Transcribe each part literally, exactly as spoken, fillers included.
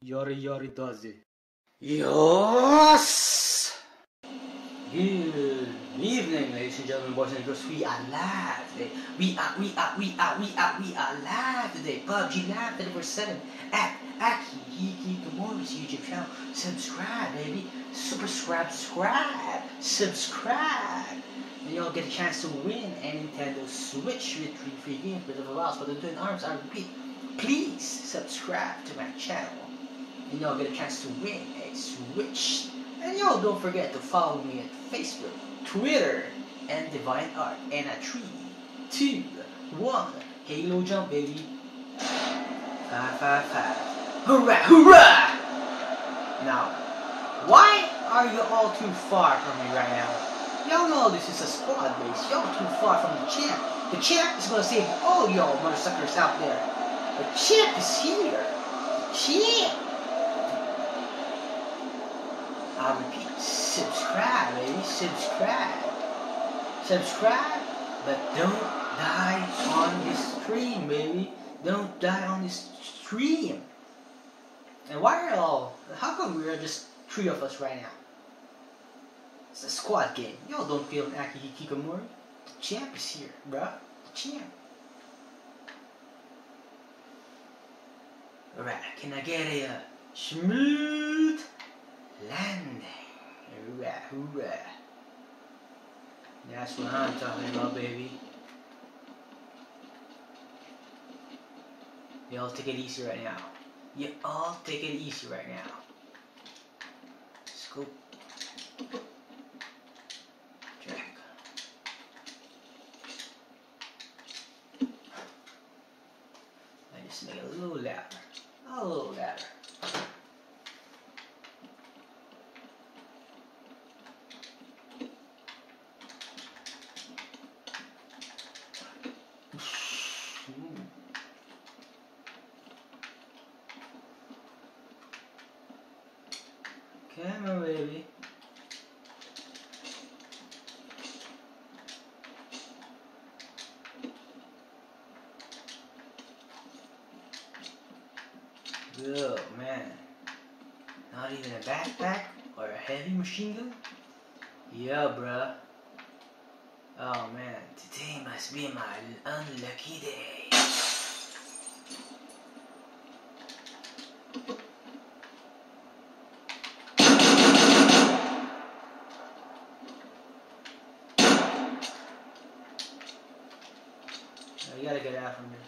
Yori Yori doce. Yes! Good evening, ladies and gentlemen, boys and girls. We are live today. We are, we are, we are, we are, we are live today. P U B G live twenty-four seven at Aki Hiki Tomorrow's YouTube channel. Subscribe, baby. Superscribe, subscribe, subscribe. And y'all get a chance to win a Nintendo Switch with three free games with a loss for the doing ARMS. I repeat, please subscribe to my channel. And y'all get a chance to win a Switch. And y'all don't forget to follow me at Facebook, Twitter, and Divine Art. And at three, two, one, Halo jump, baby. five five five. Hurrah, hurrah! Now, why are you all too far from me right now? Y'all know this is a squad base. Y'all too far from the champ. The champ is gonna save all y'all motherfuckers out there. The champ is here. The champ. I repeat, subscribe, baby, subscribe, subscribe, but don't die on this stream, baby, don't die on this stream. And why are all, how come we are just three of us right now? It's a squad game. Y'all don't feel an Aki Hikikomori. The champ is here, bruh, the champ. Alright, can I get a uh, smooth landing? Hooray, hooray. That's what I'm talking about, baby. You all take it easy right now. You all take it easy right now. Scoop. Drag. I just make it a little louder. A little louder. Come on, baby. Good man. Not even a backpack or a heavy machine gun? Yeah, bruh. Oh man, today must be my unlucky day. You gotta get out from here.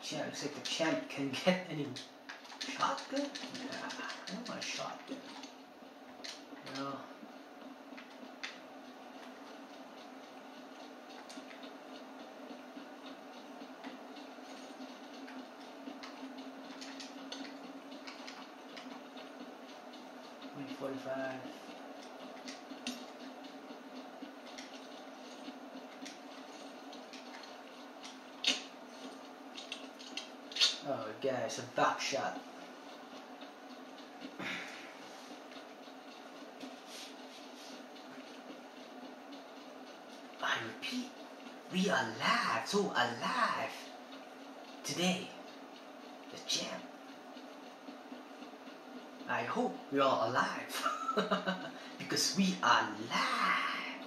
Champ, looks like the champ can get any shotgun? Nah, I don't want a shotgun. No. one forty-five. Oh, guys, a back shot. I repeat, we are alive, so alive. Today, the champ. I hope we're all alive. Because we are live.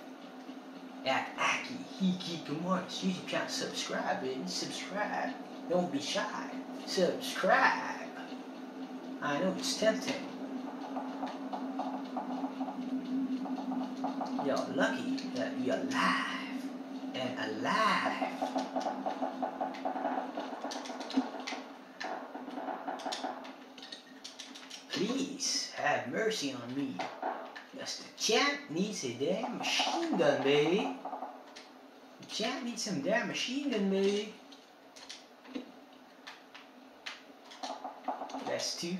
At Aki Hikikomori's YouTube channel, subscribe, baby, subscribe. Don't be shy. Subscribe. I know it's tempting. You're lucky that you're alive and alive. Please have mercy on me. Because the champ needs a damn machine gun, baby. The champ needs some damn machine gun, baby. Too.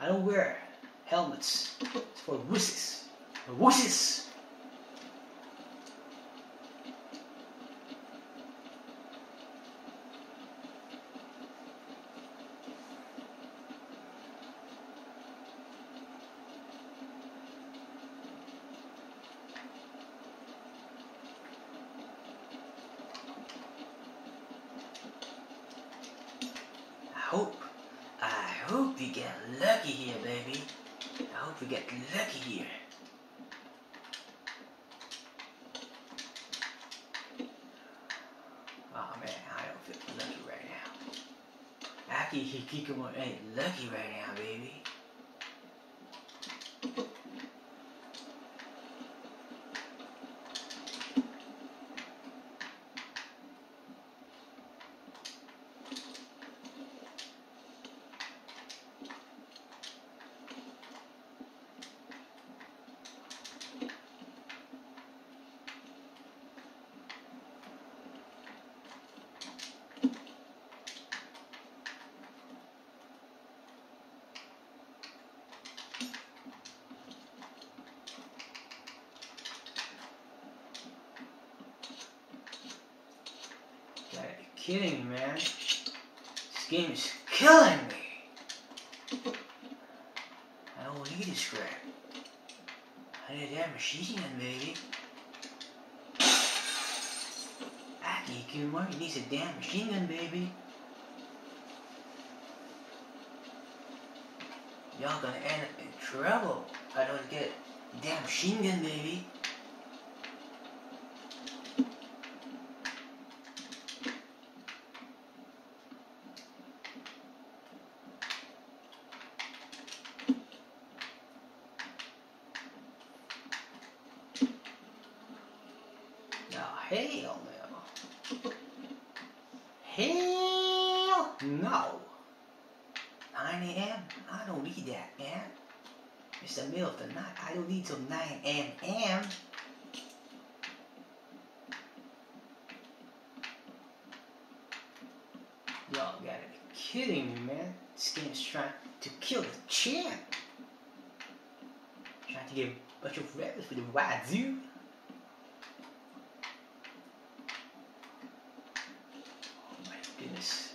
I don't wear helmets. It's for wusses. For wusses! I hope we get lucky here, baby. I hope we get lucky here. Oh man, I don't feel lucky right now. Aki Hikikamo ain't lucky right now, baby. Kidding me, man. This game is killing me. I don't need this crap. I need that machine gun, baby. Aki Kumari needs a damn machine gun, baby. Y'all gonna end up in trouble. I don't get a damn machine gun, baby. Hell no. Hell no. nine A M I don't need that, man. It's the middle of the night. I don't need till nine A M Y'all gotta be kidding me, man. This game's trying to kill the champ. Trying to get a bunch of rabbits for the wazoo.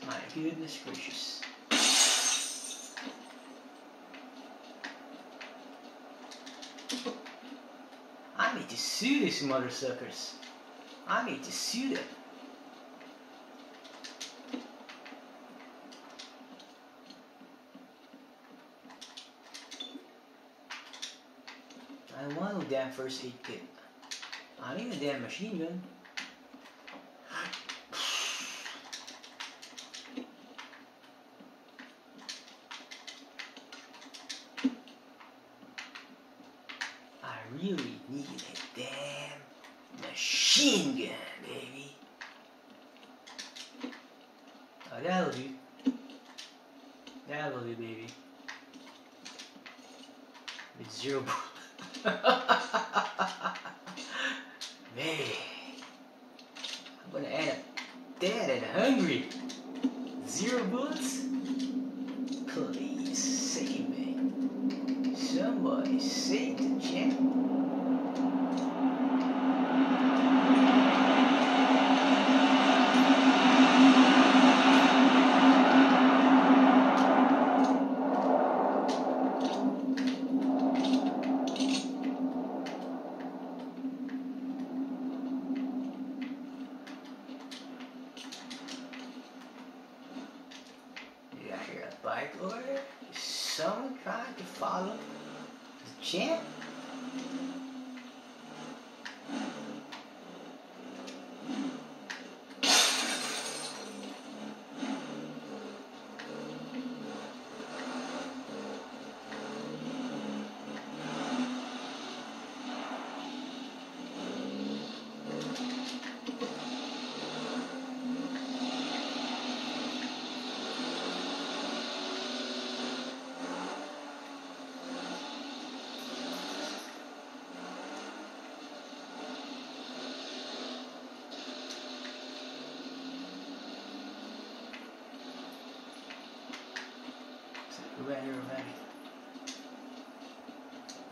My goodness gracious. I need to sue these mother suckers. I need to sue them. I want a damn first aid kit. I need a damn machine gun. Really need a damn machine gun, baby. Oh, that'll do. That'll do, baby. With zero. Baby. I'm gonna end up dead and hungry. Zero bullets? Please save me. Somebody save the champ. Bike order? Is someone trying to follow the champ? Right, right.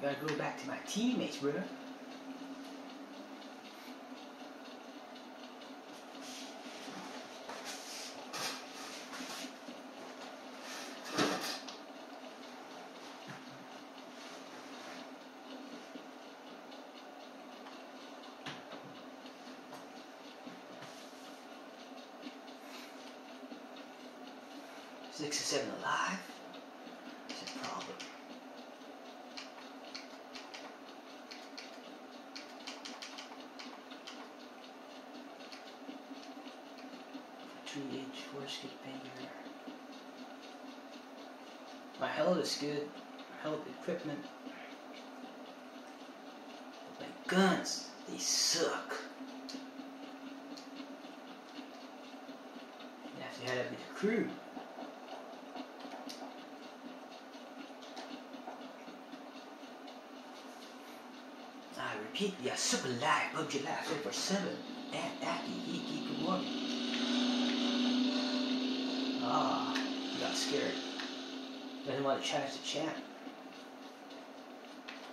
Gotta go back to my teammates, bro. Six or seven alive. two inch worst bender. My health is good. My health equipment. But my guns, they suck. You have to have it with the crew. I repeat, you are super live, P U B G Live twenty-four seven, and Aki, he keep warm. Ah, he got scared. Doesn't want to challenge the champ.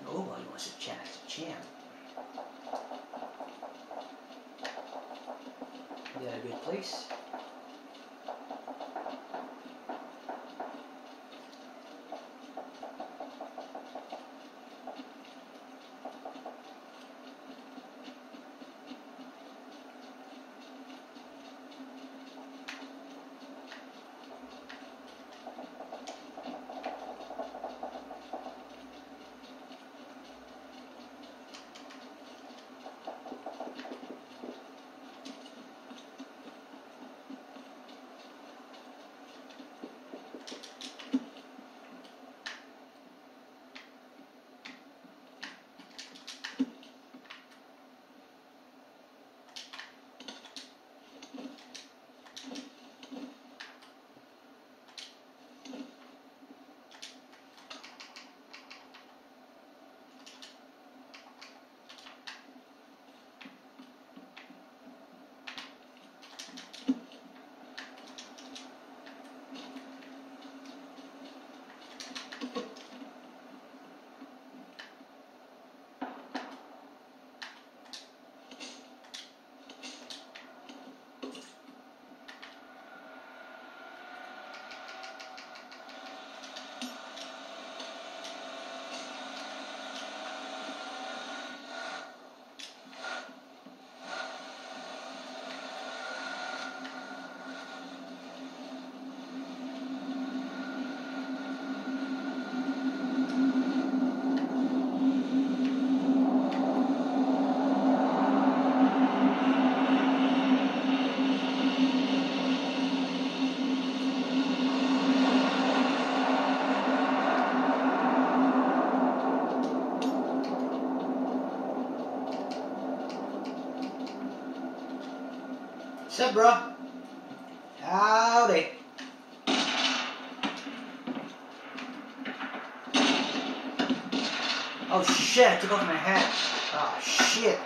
Nobody wants to challenge the champ. We got a good place. What's up, bro? Howdy. Oh shit, I took off my hat. Oh shit.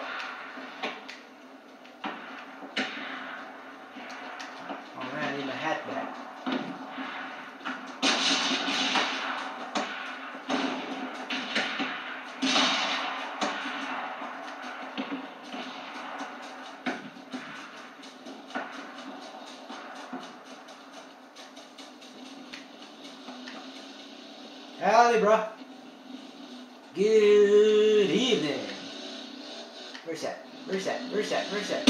Oh man, I need my hat back. Howdy, bro. Good evening. Where's that? Where's that? Where's that? Where's that?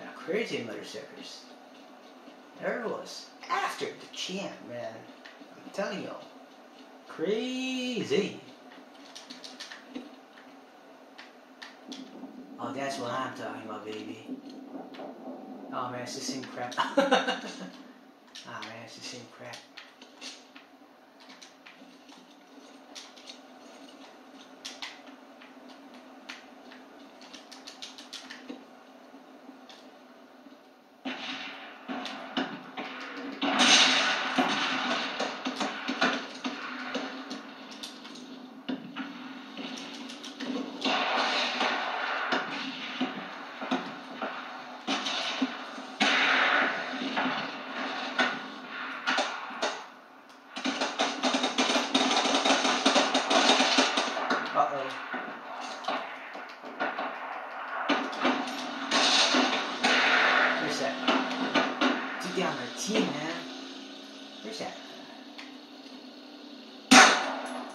Now, crazy motherfuckers. There it was. After the champ, man. I'm telling y'all. Crazy. Oh, that's what I'm talking about, baby. Oh man, it's the same crap. Ah oh, man, it's the same crap.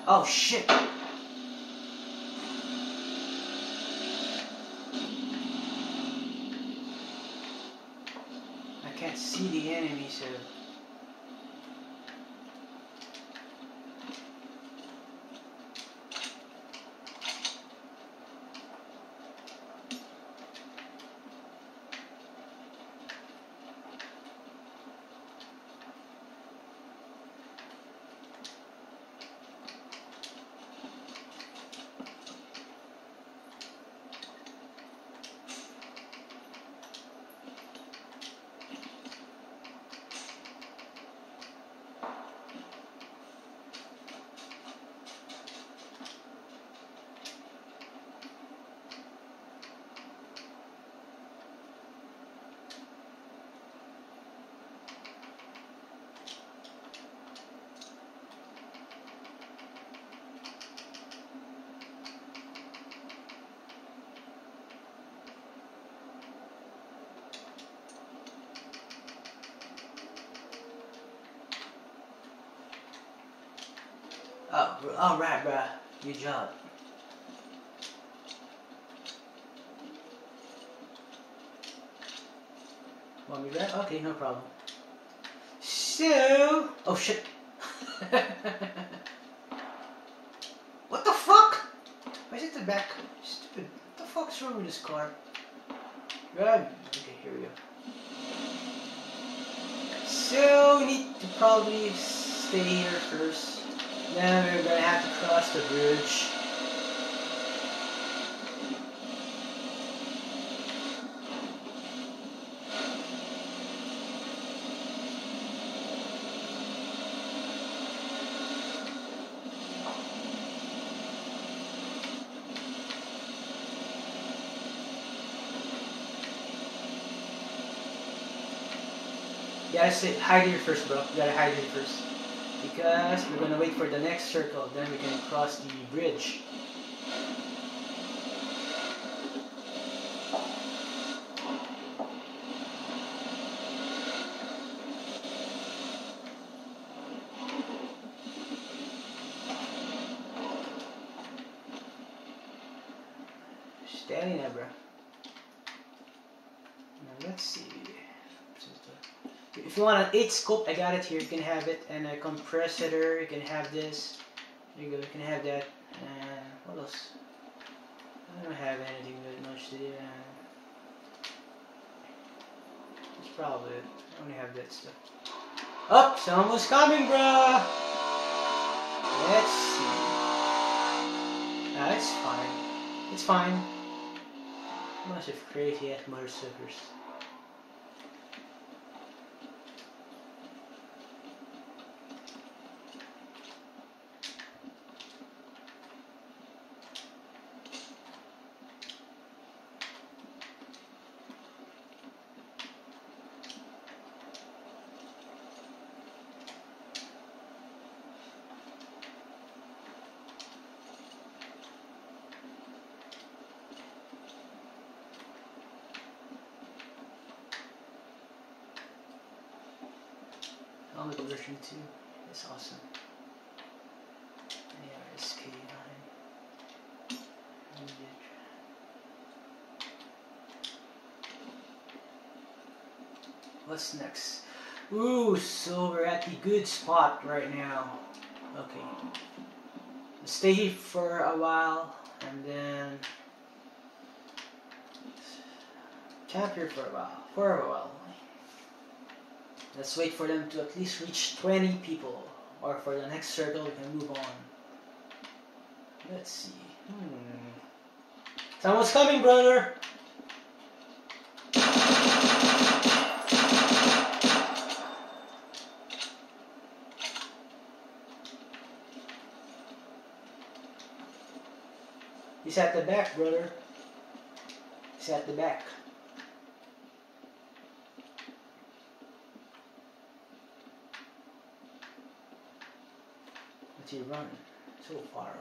Oh shit! Oh, alright, bruh. Good job. Want me back? Okay, no problem. So... Oh, shit. What the fuck? Why is it the back? Stupid. What the fuck's wrong with this car? Good. Okay, here we go. So, we need to probably stay here first. Then we're gonna have to cross the bridge. You gotta sit, hide here first, bro. You gotta hide here first. Because we're gonna wait for the next circle, then we can cross the bridge. Standing there, bro. Now let's see. If you want an eight scope, I got it here. You can have it, and a compressor. You can have this. You can have that. Uh, what else? I don't have anything that much. To do. That's probably it. I only have that stuff. Up! Oh, someone's coming, bruh. Let's see. Nah, it's fine. It's fine. Massive crazy ass motherfuckers. Oh, the version two. That's awesome. A R S K nine. What's next? Ooh, so we're at the good spot right now. Okay. Stay here for a while and then camp here for a while. For a while. Let's wait for them to at least reach twenty people, or for the next circle we can move on. Let's see. Hmm. Someone's coming, brother! He's at the back, brother. He's at the back. You run so far away.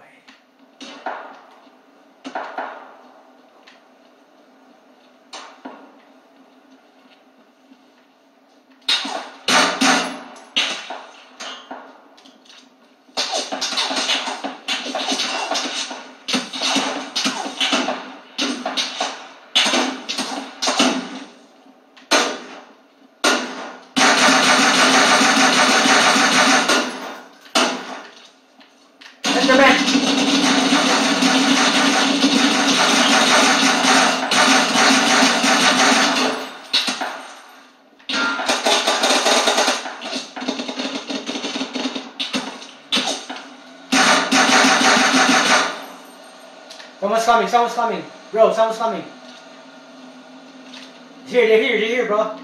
Someone's coming, someone's coming, bro, someone's coming. Here, they're here, they're here, bro.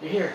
They're here.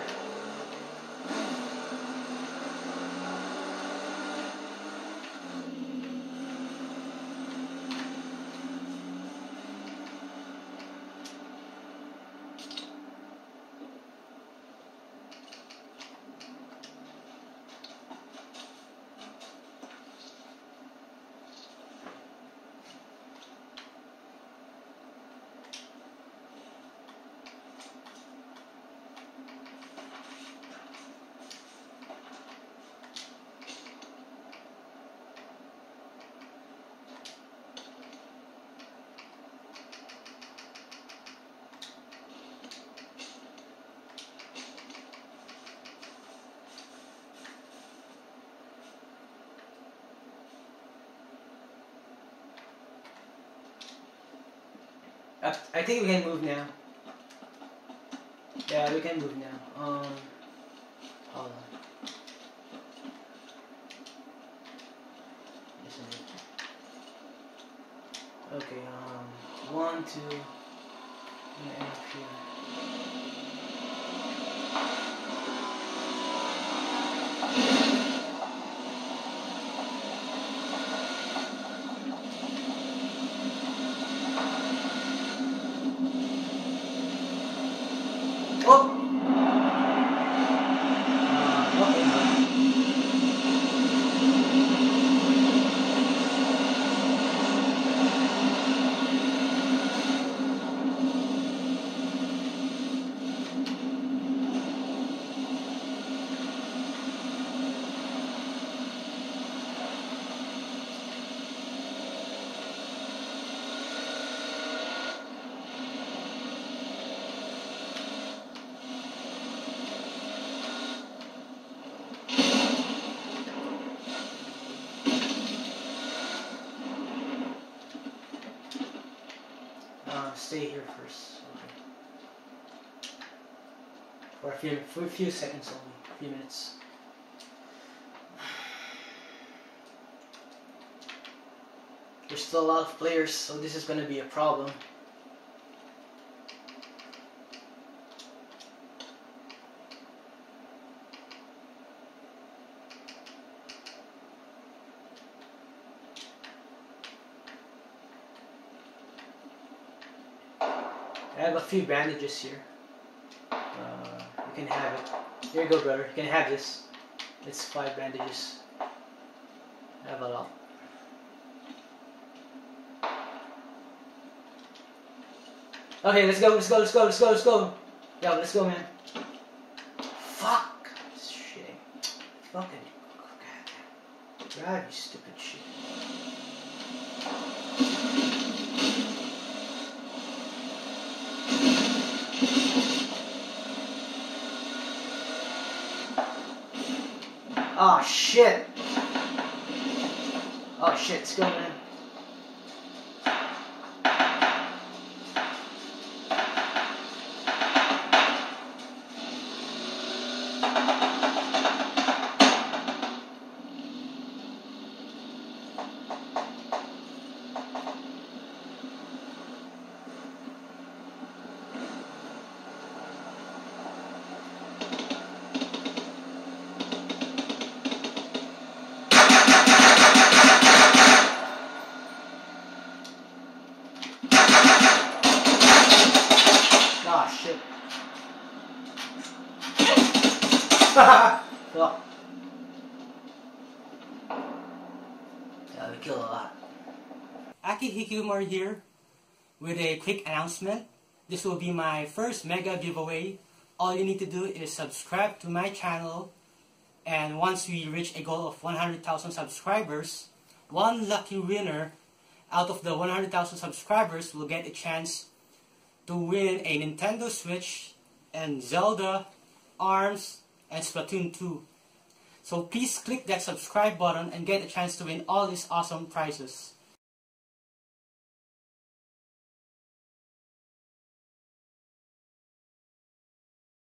I think we can move now. Yeah, we can move now. Um, hold on. Okay, um, one, two, and end up here. Oh! Stay here first, okay. For a few, for a few seconds only, a few minutes. There's still a lot of players, so this is going to be a problem. I have a few bandages here. Uh, you can have it. Here you go, brother. You can have this. It's five bandages. I have a lot. Okay, let's go. Let's go. Let's go. Let's go. Let's go. Yo, let's go, man. Fuck. Shit. Fucking. God. God, you stupid shit. Oh shit! Oh shit, it's going in. Well, yeah, we kill a lot. Aki Hikiumori here with a quick announcement. This will be my first mega giveaway. All you need to do is subscribe to my channel, and once we reach a goal of one hundred thousand subscribers, one lucky winner out of the one hundred thousand subscribers will get a chance to win a Nintendo Switch and Zelda, ARMS, and Splatoon two. So please click that subscribe button and get a chance to win all these awesome prizes.